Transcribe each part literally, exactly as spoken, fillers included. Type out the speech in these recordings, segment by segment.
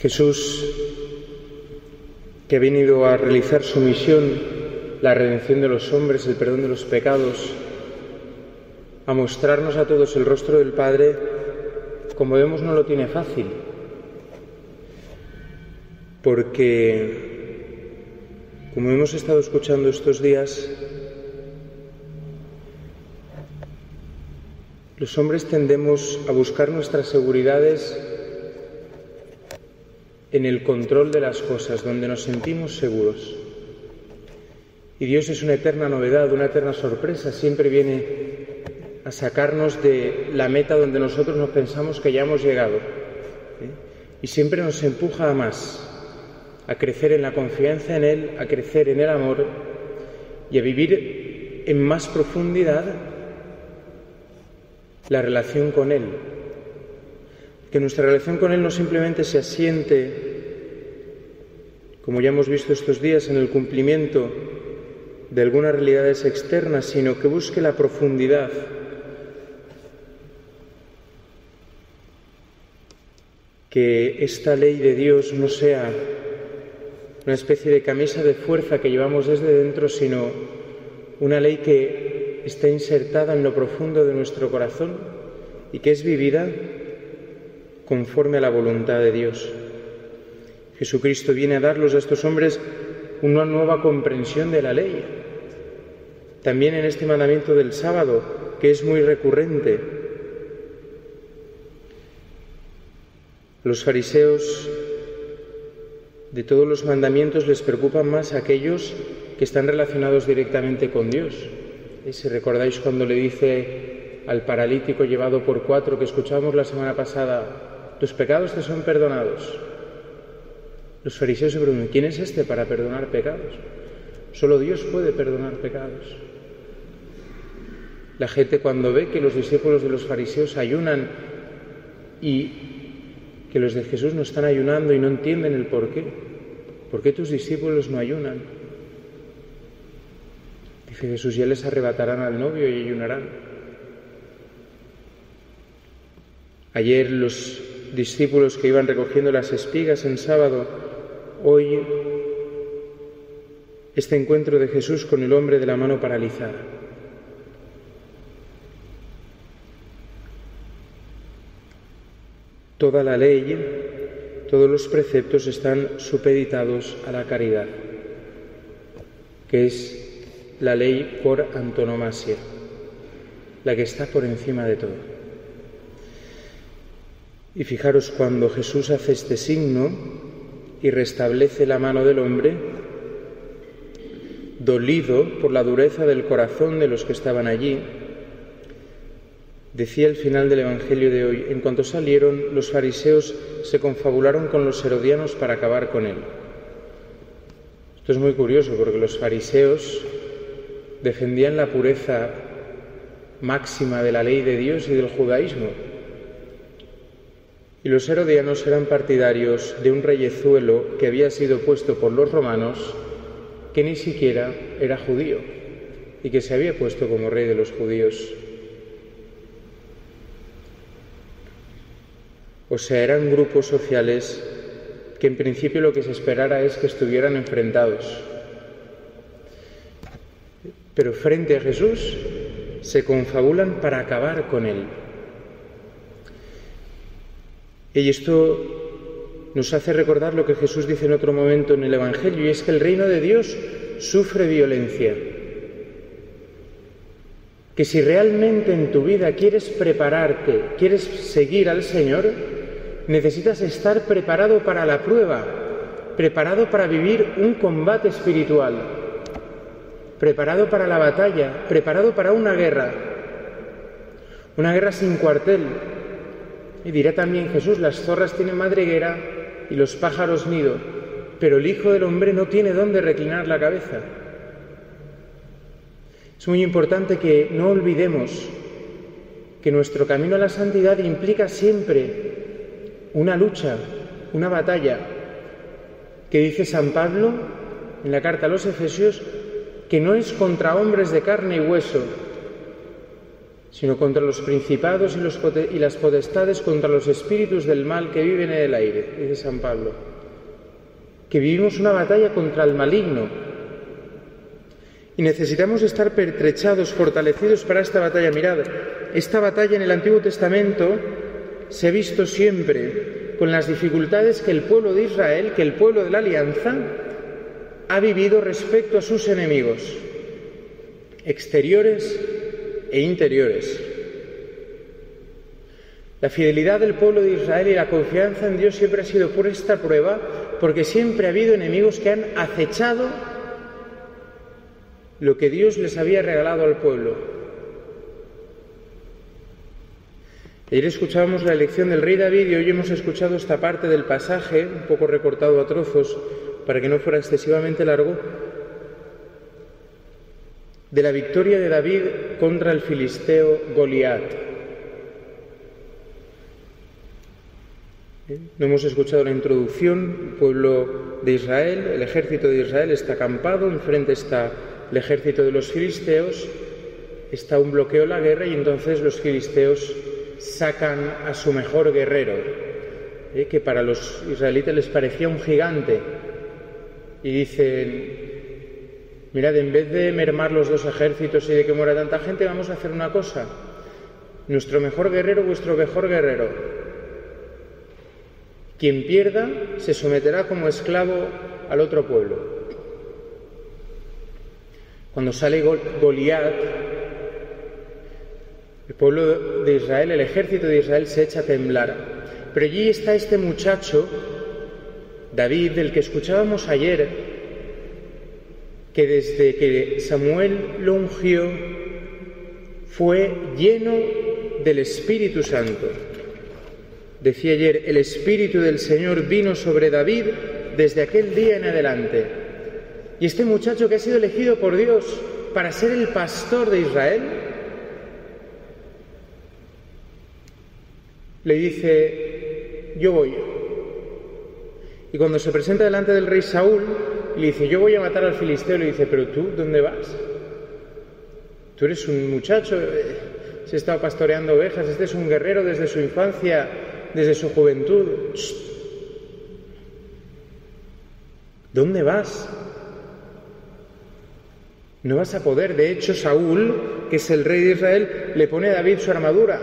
Jesús, que ha venido a realizar su misión, la redención de los hombres, el perdón de los pecados, a mostrarnos a todos el rostro del Padre, como vemos no lo tiene fácil, porque, como hemos estado escuchando estos días, los hombres tendemos a buscar nuestras seguridades en el control de las cosas, donde nos sentimos seguros. Y Dios es una eterna novedad, una eterna sorpresa, siempre viene a sacarnos de la meta donde nosotros nos pensamos que ya hemos llegado, ¿eh? Y siempre nos empuja a más, a crecer en la confianza en Él, a crecer en el amor y a vivir en más profundidad la relación con Él, que nuestra relación con Él no simplemente se asiente, como ya hemos visto estos días, en el cumplimiento de algunas realidades externas, sino que busque la profundidad, que esta ley de Dios no sea una especie de camisa de fuerza que llevamos desde dentro, sino una ley que está insertada en lo profundo de nuestro corazón y que es vivida conforme a la voluntad de Dios. Jesucristo viene a darlos a estos hombres una nueva comprensión de la ley. También en este mandamiento del sábado, que es muy recurrente. Los fariseos, de todos los mandamientos, les preocupan más aquellos que están relacionados directamente con Dios. Y si recordáis cuando le dice al paralítico llevado por cuatro, que escuchábamos la semana pasada, tus pecados te son perdonados. Los fariseos se preguntan, ¿quién es este para perdonar pecados? Solo Dios puede perdonar pecados. La gente, cuando ve que los discípulos de los fariseos ayunan y que los de Jesús no están ayunando y no entienden el porqué. ¿Por qué tus discípulos no ayunan? Dice Jesús, ya les arrebatarán al novio y ayunarán. Ayer los discípulos que iban recogiendo las espigas en sábado, hoy este encuentro de Jesús con el hombre de la mano paralizada. Toda la ley, todos los preceptos están supeditados a la caridad, que es la ley por antonomasia, la que está por encima de todo. Y fijaros, cuando Jesús hace este signo y restablece la mano del hombre, dolido por la dureza del corazón de los que estaban allí, decía al final del Evangelio de hoy, en cuanto salieron, los fariseos se confabularon con los herodianos para acabar con él. Esto es muy curioso, porque los fariseos defendían la pureza máxima de la ley de Dios y del judaísmo. Y los herodianos eran partidarios de un reyezuelo que había sido puesto por los romanos, que ni siquiera era judío y que se había puesto como rey de los judíos. O sea, eran grupos sociales que en principio lo que se esperara es que estuvieran enfrentados. Pero frente a Jesús se confabulan para acabar con él. Y esto nos hace recordar lo que Jesús dice en otro momento en el Evangelio, y es que el reino de Dios sufre violencia. Que si realmente en tu vida quieres prepararte, quieres seguir al Señor, necesitas estar preparado para la prueba, preparado para vivir un combate espiritual, preparado para la batalla, preparado para una guerra, una guerra sin cuartel. Y dirá también Jesús, las zorras tienen madriguera y los pájaros nido, pero el Hijo del Hombre no tiene dónde reclinar la cabeza. Es muy importante que no olvidemos que nuestro camino a la santidad implica siempre una lucha, una batalla, que dice San Pablo en la carta a los Efesios, que no es contra hombres de carne y hueso, sino contra los principados y, los y las potestades, contra los espíritus del mal que viven en el aire, dice San Pablo, que vivimos una batalla contra el maligno y necesitamos estar pertrechados, fortalecidos para esta batalla. Mirad, esta batalla en el Antiguo Testamento se ha visto siempre con las dificultades que el pueblo de Israel, que el pueblo de la Alianza, ha vivido respecto a sus enemigos, exteriores e interiores. La fidelidad del pueblo de Israel y la confianza en Dios siempre ha sido por esta prueba, porque siempre ha habido enemigos que han acechado lo que Dios les había regalado al pueblo. Ayer escuchábamos la elección del rey David y hoy hemos escuchado esta parte del pasaje, un poco recortado a trozos para que no fuera excesivamente largo, de la victoria de David contra el filisteo Goliat. No hemos escuchado la introducción, el pueblo de Israel, el ejército de Israel está acampado, enfrente está el ejército de los filisteos, está un bloqueo en la guerra y entonces los filisteos sacan a su mejor guerrero, ¿eh? que para los israelitas les parecía un gigante, y dicen, mirad, en vez de mermar los dos ejércitos y de que muera tanta gente, vamos a hacer una cosa, nuestro mejor guerrero, vuestro mejor guerrero. Quien pierda se someterá como esclavo al otro pueblo. Cuando sale Goliat, el pueblo de Israel, el ejército de Israel se echa a temblar. Pero allí está este muchacho, David, del que escuchábamos ayer, que desde que Samuel lo ungió fue lleno del Espíritu Santo. Decía ayer, el Espíritu del Señor vino sobre David desde aquel día en adelante. Y este muchacho que ha sido elegido por Dios para ser el pastor de Israel, le dice, yo voy. Y cuando se presenta delante del rey Saúl, le dice, yo voy a matar al filisteo. Le dice, pero tú, ¿dónde vas? Tú eres un muchacho, se ha estado pastoreando ovejas, este es un guerrero desde su infancia, desde su juventud. ¿Dónde vas? No vas a poder. De hecho, Saúl, que es el rey de Israel, le pone a David su armadura.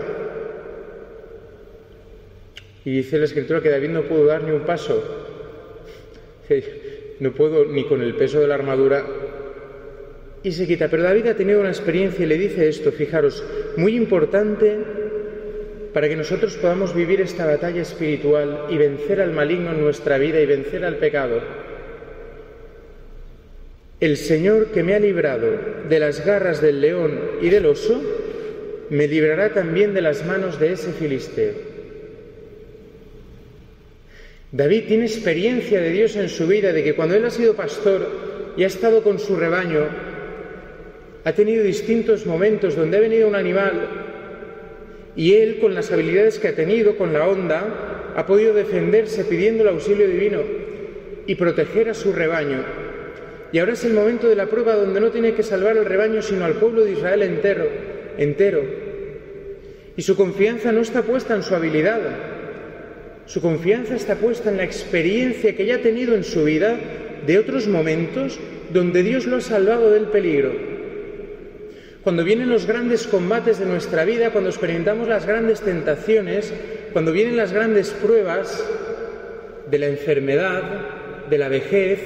Y dice la Escritura que David no pudo dar ni un paso. No puedo ni con el peso de la armadura. Y se quita. Pero David ha tenido una experiencia y le dice esto, fijaros, muy importante para que nosotros podamos vivir esta batalla espiritual y vencer al maligno en nuestra vida y vencer al pecado. El Señor que me ha librado de las garras del león y del oso, me librará también de las manos de ese filisteo. David tiene experiencia de Dios en su vida, de que cuando él ha sido pastor y ha estado con su rebaño, ha tenido distintos momentos donde ha venido un animal y él, con las habilidades que ha tenido, con la onda, ha podido defenderse pidiendo el auxilio divino y proteger a su rebaño. Y ahora es el momento de la prueba donde no tiene que salvar al rebaño, sino al pueblo de Israel entero. entero. Y su confianza no está puesta en su habilidad. Su confianza está puesta en la experiencia que ya ha tenido en su vida de otros momentos donde Dios lo ha salvado del peligro. Cuando vienen los grandes combates de nuestra vida, cuando experimentamos las grandes tentaciones, cuando vienen las grandes pruebas de la enfermedad, de la vejez,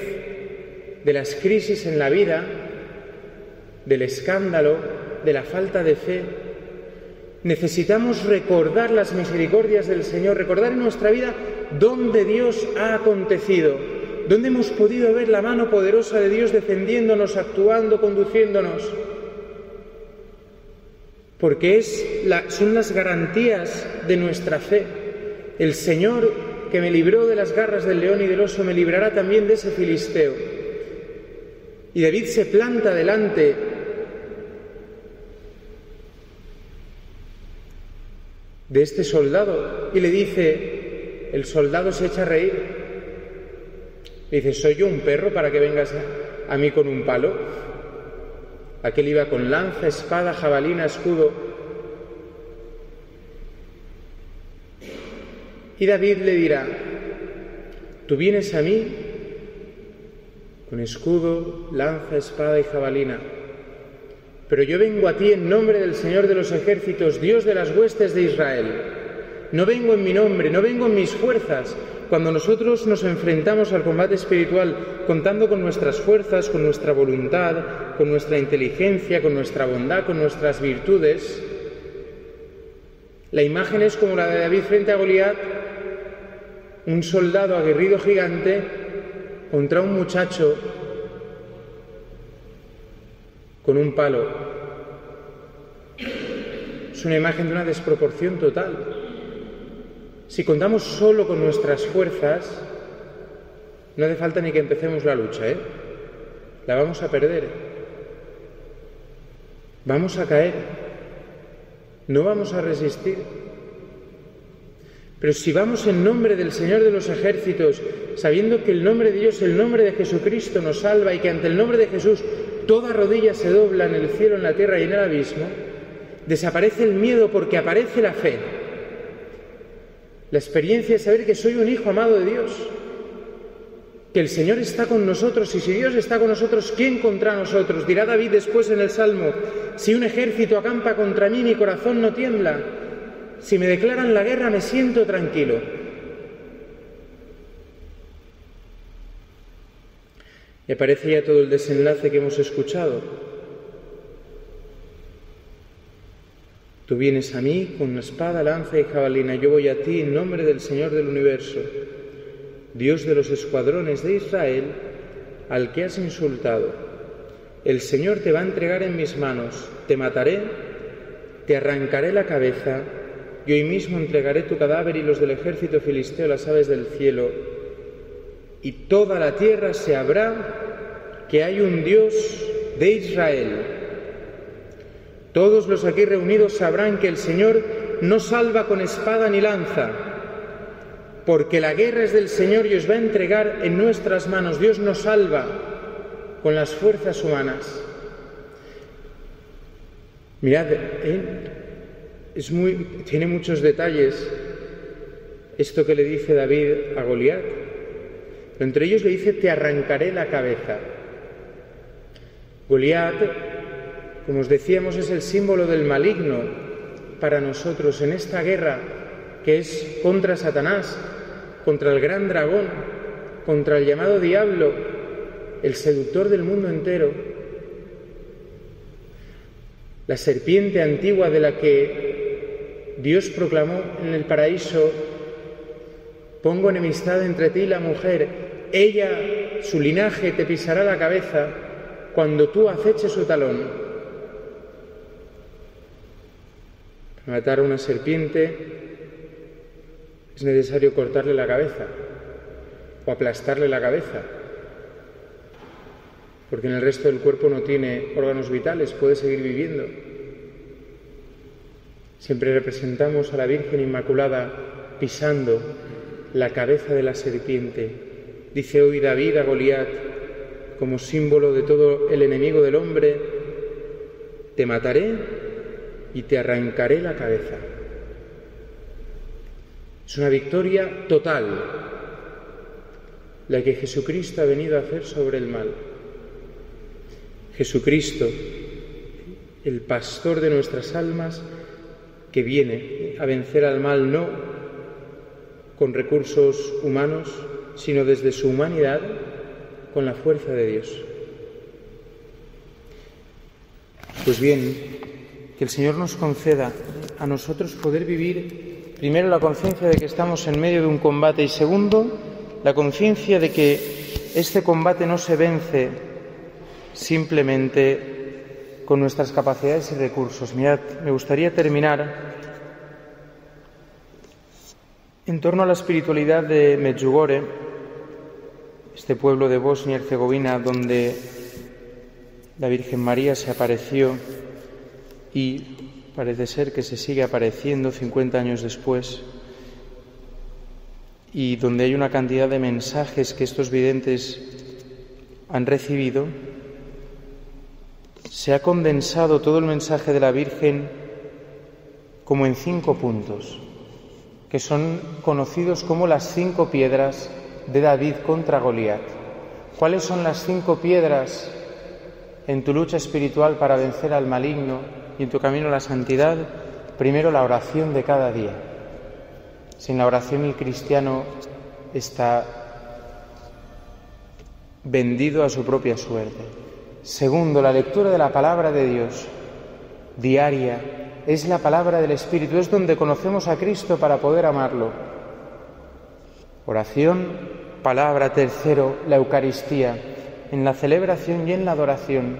de las crisis en la vida, del escándalo, de la falta de fe, necesitamos recordar las misericordias del Señor, recordar en nuestra vida dónde Dios ha acontecido, dónde hemos podido ver la mano poderosa de Dios defendiéndonos, actuando, conduciéndonos. Porque es la, son las garantías de nuestra fe. El Señor que me libró de las garras del león y del oso, me librará también de ese filisteo. Y David se planta delante de este soldado y le dice, el soldado se echa a reír. Le dice, ¿soy yo un perro para que vengas a mí con un palo? Aquel iba con lanza, espada, jabalina, escudo. Y David le dirá: tú vienes a mí con escudo, lanza, espada y jabalina, pero yo vengo a ti en nombre del Señor de los ejércitos, Dios de las huestes de Israel. No vengo en mi nombre, no vengo en mis fuerzas. Cuando nosotros nos enfrentamos al combate espiritual contando con nuestras fuerzas, con nuestra voluntad, con nuestra inteligencia, con nuestra bondad, con nuestras virtudes, la imagen es como la de David frente a Goliat, un soldado aguerrido gigante contra un muchacho con un palo. Es una imagen de una desproporción total. Si contamos solo con nuestras fuerzas, no hace falta ni que empecemos la lucha, ¿eh? La vamos a perder. Vamos a caer. No vamos a resistir. Pero si vamos en nombre del Señor de los ejércitos, sabiendo que el nombre de Dios, el nombre de Jesucristo nos salva y que ante el nombre de Jesús toda rodilla se dobla en el cielo, en la tierra y en el abismo, desaparece el miedo porque aparece la fe. La experiencia es saber que soy un hijo amado de Dios, que el Señor está con nosotros, y si Dios está con nosotros, ¿quién contra nosotros? Dirá David después en el Salmo: si un ejército acampa contra mí, mi corazón no tiembla. Si me declaran la guerra, me siento tranquilo. Y aparece ya todo el desenlace que hemos escuchado. Tú vienes a mí con espada, lanza y jabalina, yo voy a ti en nombre del Señor del universo, Dios de los escuadrones de Israel, al que has insultado. El Señor te va a entregar en mis manos, te mataré, te arrancaré la cabeza, y hoy mismo entregaré tu cadáver y los del ejército filisteo a las aves del cielo, y toda la tierra se sabrá que hay un Dios de Israel. Todos los aquí reunidos sabrán que el Señor no salva con espada ni lanza, porque la guerra es del Señor y os va a entregar en nuestras manos. Dios nos salva con las fuerzas humanas. Mirad, ¿eh? es muy, tiene muchos detalles esto que le dice David a Goliat. Entre ellos le dice: te arrancaré la cabeza. Goliat, como os decíamos, es el símbolo del maligno para nosotros en esta guerra que es contra Satanás, contra el gran dragón, contra el llamado diablo, el seductor del mundo entero. La serpiente antigua de la que Dios proclamó en el paraíso: pongo enemistad entre ti y la mujer, ella, su linaje, te pisará la cabeza cuando tú aceches su talón. Para matar a una serpiente es necesario cortarle la cabeza o aplastarle la cabeza, porque en el resto del cuerpo no tiene órganos vitales, puede seguir viviendo. Siempre representamos a la Virgen Inmaculada pisando la cabeza de la serpiente. Dice hoy David a Goliat, como símbolo de todo el enemigo del hombre: te mataré y te arrancaré la cabeza. Es una victoria total la que Jesucristo ha venido a hacer sobre el mal. Jesucristo, el pastor de nuestras almas, que viene a vencer al mal no con recursos humanos, sino desde su humanidad, con la fuerza de Dios. Pues bien, que el Señor nos conceda a nosotros poder vivir, primero, la conciencia de que estamos en medio de un combate, y segundo, la conciencia de que este combate no se vence simplemente con nuestras capacidades y recursos. Mirad, me gustaría terminar en torno a la espiritualidad de Medjugorje, este pueblo de Bosnia y Herzegovina donde la Virgen María se apareció y parece ser que se sigue apareciendo cincuenta años después, y donde hay una cantidad de mensajes que estos videntes han recibido. Se ha condensado todo el mensaje de la Virgen como en cinco puntos que son conocidos como las cinco piedras de David contra Goliat. ¿Cuáles son las cinco piedras en tu lucha espiritual para vencer al maligno y en tu camino a la santidad? Primero, la oración de cada día. Sin la oración el cristiano está vendido a su propia suerte. Segundo, la lectura de la palabra de Dios, diaria. Es la palabra del Espíritu, es donde conocemos a Cristo para poder amarlo. Oración, palabra. Tercero, la Eucaristía, en la celebración y en la adoración.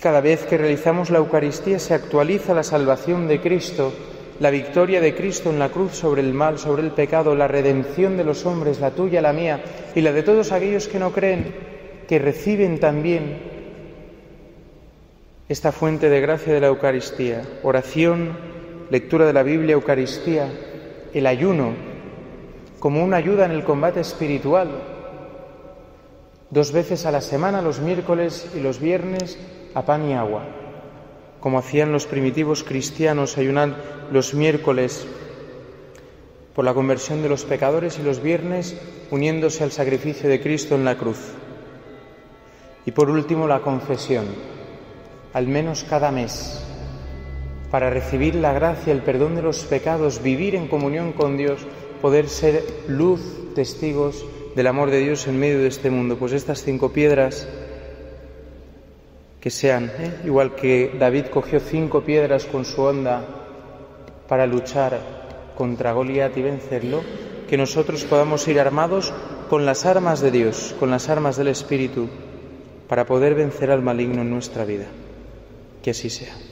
Cada vez que realizamos la Eucaristía se actualiza la salvación de Cristo, la victoria de Cristo en la cruz sobre el mal, sobre el pecado, la redención de los hombres, la tuya, la mía y la de todos aquellos que no creen, que reciben también esta fuente de gracia de la Eucaristía. Oración, lectura de la Biblia, Eucaristía, el ayuno, como una ayuda en el combate espiritual. Dos veces a la semana, los miércoles y los viernes, a pan y agua, como hacían los primitivos cristianos, ayunan los miércoles por la conversión de los pecadores y los viernes uniéndose al sacrificio de Cristo en la cruz. Y por último, la confesión, al menos cada mes, para recibir la gracia, el perdón de los pecados, vivir en comunión con Dios, poder ser luz, testigos del amor de Dios en medio de este mundo. Pues estas cinco piedras, que sean, ¿eh? igual que David cogió cinco piedras con su honda para luchar contra Goliat y vencerlo, que nosotros podamos ir armados con las armas de Dios, con las armas del Espíritu, para poder vencer al maligno en nuestra vida. Que así sea.